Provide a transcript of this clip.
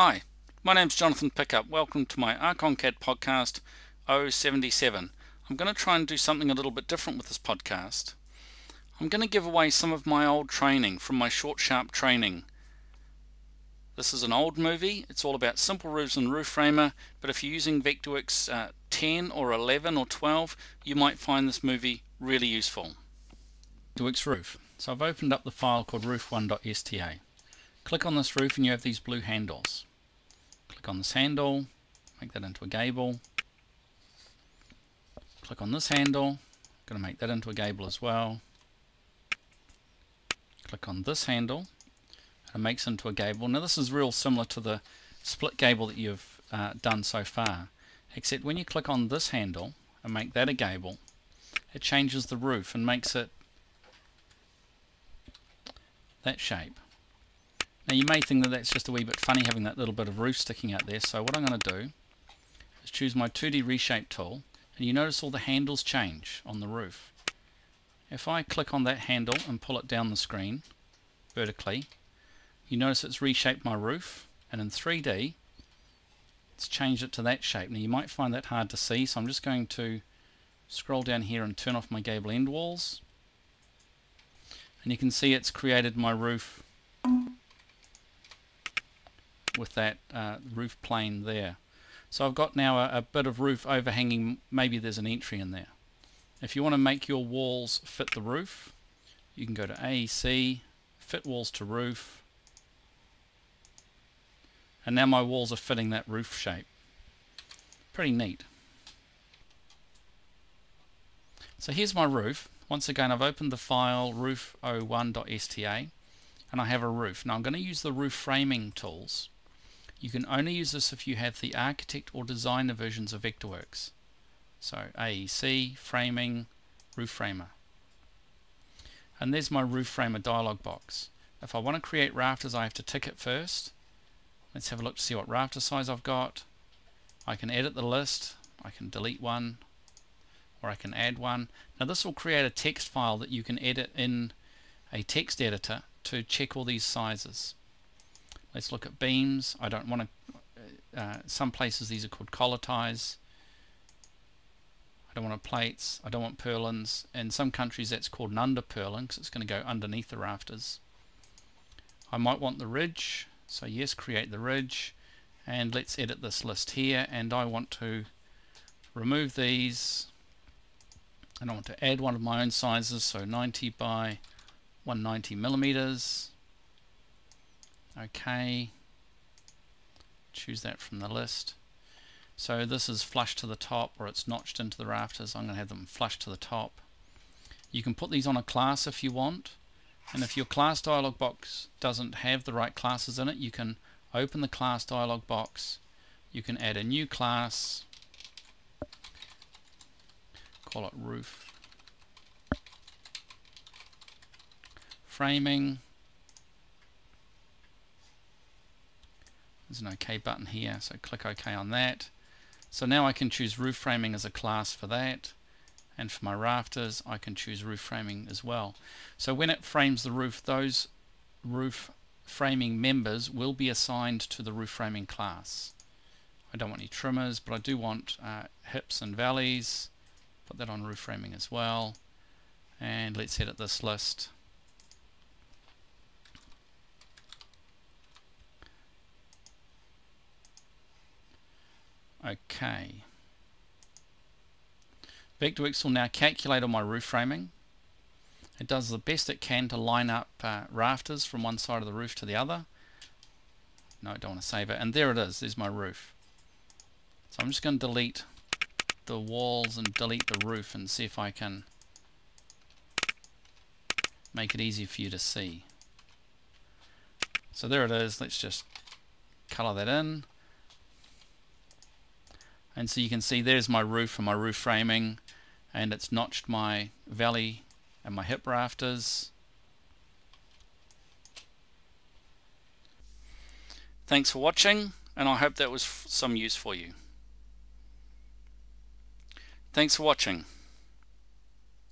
Hi, my name's Jonathan Pickup. Welcome to my ArchonCAD podcast 077. I'm going to try and do something a little bit different with this podcast. I'm going to give away some of my old training from my short sharp training. This is an old movie. It's all about simple roofs and roof framer, but if you're using Vectorworks 10 or 11 or 12, you might find this movie really useful. Vectorworks roof. So I've opened up the file called roof1.sta. Click on this roof and you have these blue handles. Click on this handle, make that into a gable. Click on this handle, going to make that into a gable as well. Click on this handle, and it makes into a gable. Now this is real similar to the split gable that you've done so far, except when you click on this handle and make that a gable, it changes the roof and makes it that shape. Now you may think that that's just a wee bit funny having that little bit of roof sticking out there, so what I'm going to do is choose my 2D reshape tool, and you notice all the handles change on the roof. If I click on that handle and pull it down the screen vertically, you notice it's reshaped my roof, and in 3D it's changed it to that shape. Now you might find that hard to see, so I'm just going to scroll down here and turn off my gable end walls, and you can see it's created my roof with that roof plane there. So I've got now a bit of roof overhanging, maybe there's an entry in there. If you want to make your walls fit the roof, you can go to AEC, fit walls to roof, and now my walls are fitting that roof shape. Pretty neat. So here's my roof. Once again, I've opened the file roof01.sta and I have a roof. Now I'm going to use the roof framing tools. You can only use this if you have the architect or designer versions of Vectorworks. So AEC, framing, roof framer. And there's my roof framer dialog box. If I want to create rafters, I have to tick it first. Let's have a look to see what rafter size I've got. I can edit the list, I can delete one, or I can add one. Now this will create a text file that you can edit in a text editor to check all these sizes. Let's look at beams. I don't want to, some places these are called collar ties. I don't want plates, I don't want purlins. In some countries that's called an under purlin because it's going to go underneath the rafters. I might want the ridge, so yes, create the ridge. And let's edit this list here, and I want to remove these and I want to add one of my own sizes, so 90 by 190 millimeters. Okay, choose that from the list. So this is flush to the top, or it's notched into the rafters. I'm going to have them flush to the top. You can put these on a class if you want, and if your class dialog box doesn't have the right classes in it, you can open the class dialog box, you can add a new class, call it roof framing. There's an OK button here, so click OK on that. So now I can choose roof framing as a class for that, and for my rafters I can choose roof framing as well. So when it frames the roof, those roof framing members will be assigned to the roof framing class. I don't want any trimmers, but I do want hips and valleys. Put that on roof framing as well, and let's edit this list. Okay, Vectorworks will now calculate on my roof framing. It does the best it can to line up rafters from one side of the roof to the other. No, I don't want to save it, and there it is, there's my roof. So I'm just going to delete the walls and delete the roof and see if I can make it easy for you to see. So there it is, let's just colour that in. And so you can see there's my roof and my roof framing, and it's notched my valley and my hip rafters. Thanks for watching, and I hope that was some use for you. Thanks for watching.